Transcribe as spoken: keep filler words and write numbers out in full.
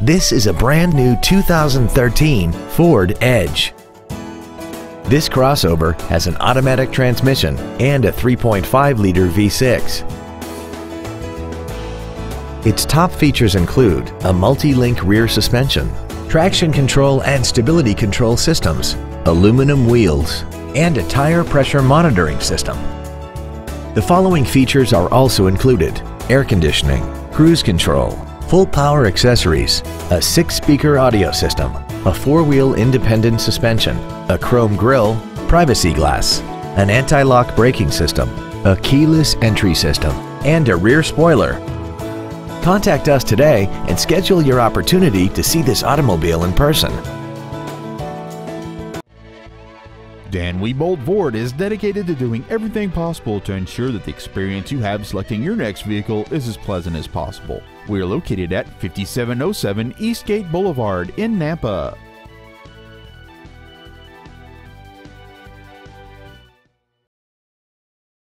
This is a brand new two thousand thirteen Ford Edge. This crossover has an automatic transmission and a three point five liter V six. Its top features include a multi-link rear suspension, traction control and stability control systems, aluminum wheels, and a tire pressure monitoring system. The following features are also included: air conditioning, cruise control, full power accessories, a six-speaker audio system, a four-wheel independent suspension, a chrome grille, privacy glass, an anti-lock braking system, a keyless entry system, and a rear spoiler. Contact us today and schedule your opportunity to see this automobile in person. Dan Wiebold Ford is dedicated to doing everything possible to ensure that the experience you have selecting your next vehicle is as pleasant as possible. We are located at fifty-seven oh seven Eastgate Boulevard in Nampa.